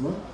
¿No?